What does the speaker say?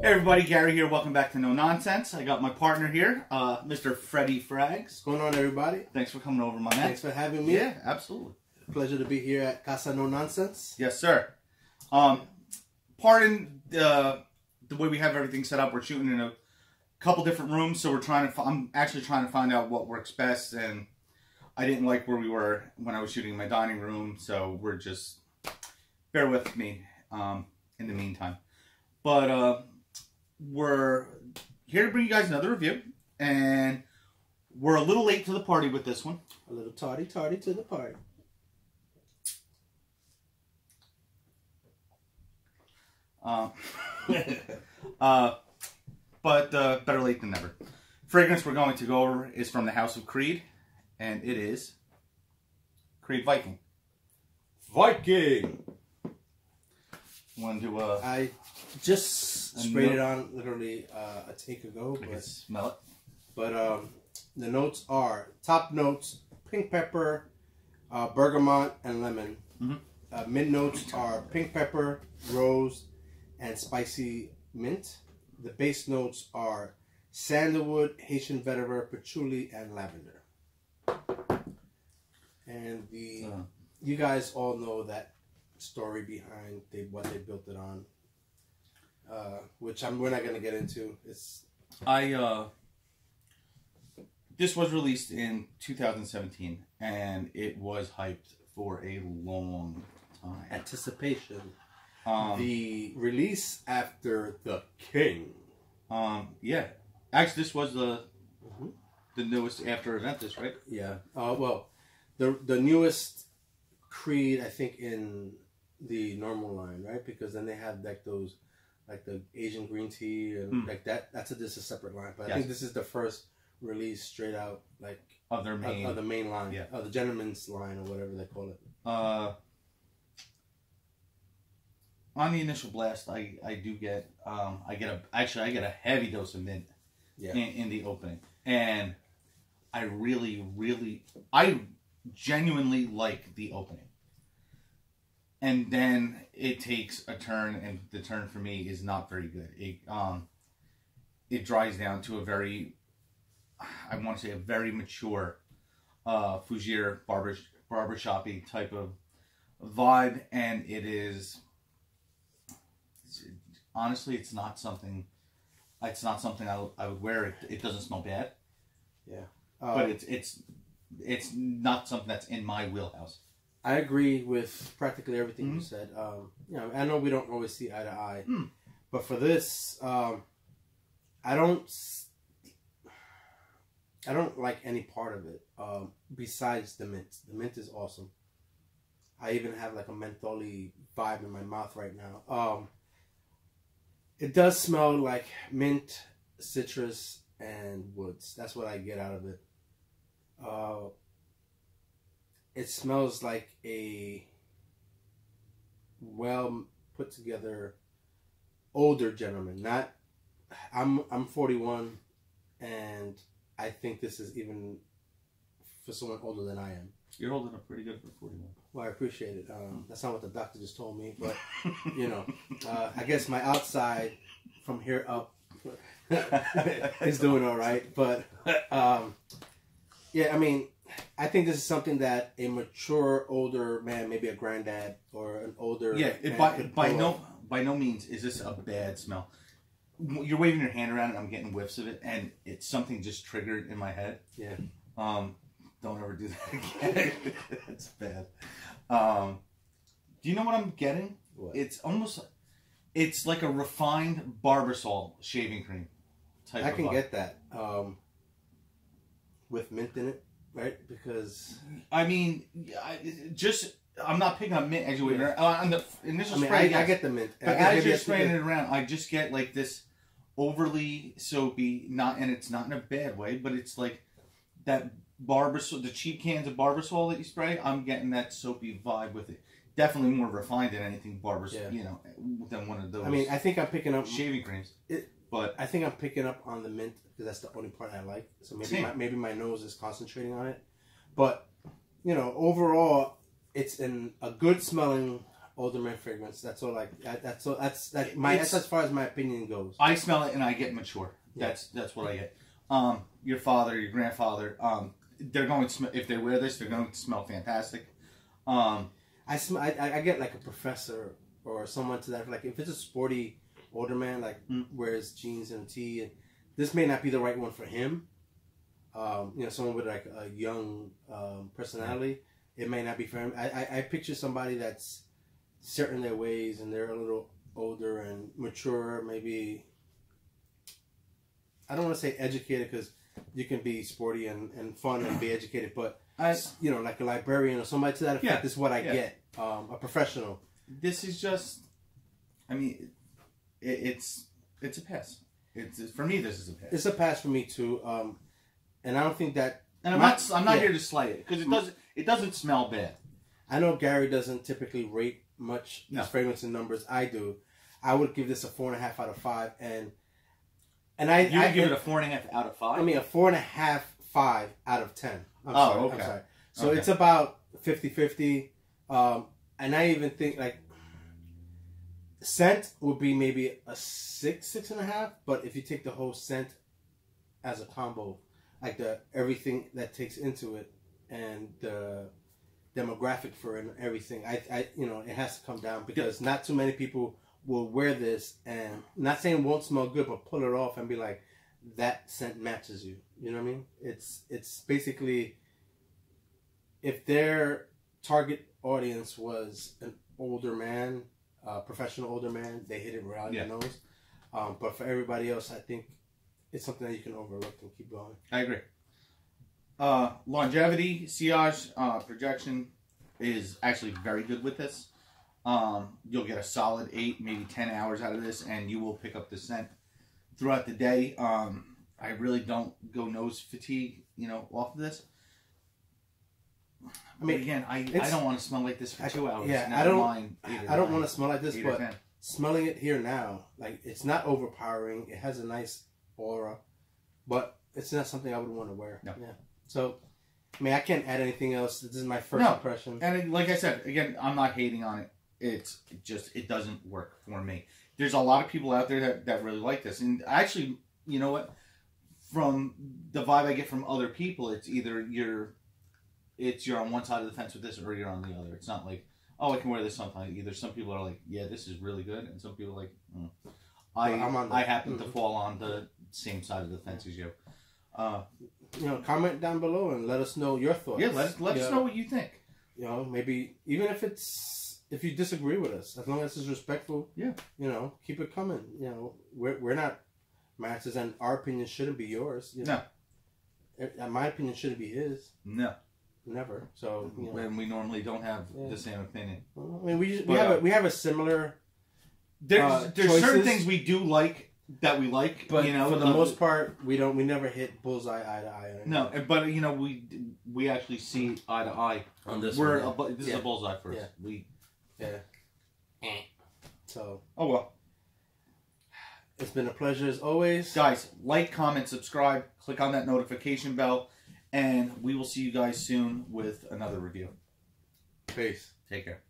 Hey everybody, Gary here. Welcome back to No Nonsense. I got my partner here, Mr. Freddie Fragz. What's going on, everybody? Thanks for coming over, my man. Thanks for having me. Yeah, absolutely. Pleasure to be here at Casa No Nonsense. Yes, sir. Pardon the way we have everything set up. We're shooting in a couple different rooms, so we're trying to. I'm actually trying to find out what works best, and I didn't like where we were when I was shooting in my dining room, so we're just bear with me in the meantime. But we're here to bring you guys another review, and we're a little late to the party with this one. A little tardy to the party. But better late than never. Fragrance we're going to go over is from the House of Creed, and it is Creed Viking. Viking! Want to, I just sprayed it on literally a take ago. But I can smell it. But the notes are top notes: pink pepper, bergamot, and lemon. Mm-hmm. Mid notes are pink pepper, rose, and spicy mint. The base notes are sandalwood, Haitian vetiver, patchouli, and lavender. And the you guys all know that story behind what they built it on, which we're not going to get into. It's this was released in 2017, and it was hyped for a long time. Anticipation. The release after The King. Yeah, actually, this was the newest after Aventus, right? Yeah. Well, the newest Creed, I think, in the normal line, right? Because then they have like those, like the Asian green tea and like that. That's just a separate line. But yes. I think this is the first release straight out, like of their main, of the main line, yeah, of the gentleman's line or whatever they call it. On the initial blast, I do get I get a heavy dose of mint, yeah, in the opening, and I really genuinely like the opening. And then it takes a turn, and the turn for me is not very good. It dries down to a very, I want to say, a very mature fougere barbershoppy type of vibe, and it is honestly, it's not something I would wear. It doesn't smell bad, yeah, but it's not something that's in my wheelhouse. I agree with practically everything you said. You know, I know we don't always see eye to eye, but for this, I don't like any part of it besides the mint. The mint is awesome. I even have like a mentholy vibe in my mouth right now. It does smell like mint, citrus, and woods. That's what I get out of it. It smells like a well put together older gentleman. Not, I'm 41, and I think this is even for someone older than I am. You're holding up pretty good for 41. Well, I appreciate it. That's not what the doctor just told me, but you know, I guess my outside from here up is doing all right, but. Yeah, I mean, I think this is something that a mature, older man, maybe a granddad or an older by no means is this a bad smell. You're waving your hand around, and I'm getting whiffs of it, and it's something just triggered in my head. Yeah. Don't ever do that again. That's bad. Do you know what I'm getting? What? It's almost, it's like a refined Barbasol shaving cream type. I can get that. With mint in it, right? Because I mean, I'm not picking up mint as you were on the initial spray. I get the mint, but as you're spraying it around, I just get like this overly soapy, and it's not in a bad way, but it's like that Barbasol, the cheap cans of Barbasol that you spray. I'm getting that soapy vibe with it. Definitely more refined than anything Barbasol, you know, than one of those. I mean, I think I'm picking up shaving creams. But I think I'm picking up on the mint because that's the only part I like. So maybe my nose is concentrating on it. But, you know, overall, it's in a good smelling alderman fragrance. That's all. Like that's all. That's like my. That's as far as my opinion goes. I smell it and I get mature. Yeah. That's what I get. Your father, your grandfather. They're going to smell, if they wear this, they're going to smell fantastic. I get like a professor or someone to that. Like if it's a sporty older man, like wears jeans and a tee, and this may not be the right one for him. You know, someone with like a young personality, it may not be for him. I picture somebody that's certain in their ways and they're a little older and mature. Maybe I don't want to say educated because you can be sporty and fun and be educated, but you know, like a librarian or somebody to that effect is what I get. A professional. This is just, I mean, it's a pass. It's for me. This is a pass. It's a pass for me too. And I don't think that. And I'm not here to slight it because it doesn't smell bad. I know Gary doesn't typically rate much his fragrance in numbers. I do. I would give this a 4.5 out of 5, and I give it a 4.5 out of 5. I mean, a 4.5/5 out of 10. I'm sorry. So it's about 50-50. And I even think like scent would be maybe a 6, 6.5. But if you take the whole scent as a combo, like the everything that takes into it and the demographic for it and everything, I you know, it has to come down because not too many people will wear this and not saying it won't smell good, but pull it off and be like, that scent matches you. You know what I mean? It's basically if their target audience was an older man, professional older man, they hit it right out of the nose. But for everybody else, I think it's something that you can overlook and keep going. I agree. Longevity, sillage, projection is actually very good with this. You'll get a solid 8, maybe 10 hours out of this, and you will pick up the scent throughout the day. I really don't go nose fatigue, you know, off of this. I mean, but again, I don't want to smell like this for 2 hours. Yeah, I don't want to smell like this, but smelling it here now, like it's not overpowering. It has a nice aura, but it's not something I would want to wear. No. Yeah. So, I mean, I can't add anything else. This is my first impression. And like I said, again, I'm not hating on it. It's just, it doesn't work for me. There's a lot of people out there that really like this. And actually, you know what? From the vibe I get from other people, it's either you're on one side of the fence with this or you're on the other. It's not like, oh, I can wear this sometime. Either some people are like, yeah, this is really good. And some people are like, I happen to fall on the same side of the fence as you. You know, comment down below and let us know your thoughts. Yeah, let us know what you think. You know, maybe even if you disagree with us, as long as it's respectful, you know, keep it coming. You know, we're not masters, and our opinion shouldn't be yours. You know? No, my opinion shouldn't be his. No, never. So you know, when we normally don't have the same opinion, I mean, we have a similar. There's certain things we do like. That we like, but you know, for the most part, we never hit bullseye eye to eye. No, but you know, we actually see eye to eye on this. This is a bullseye for us. Yeah. So well, it's been a pleasure as always, guys. Like, comment, subscribe, click on that notification bell, and we will see you guys soon with another review. Peace. Take care.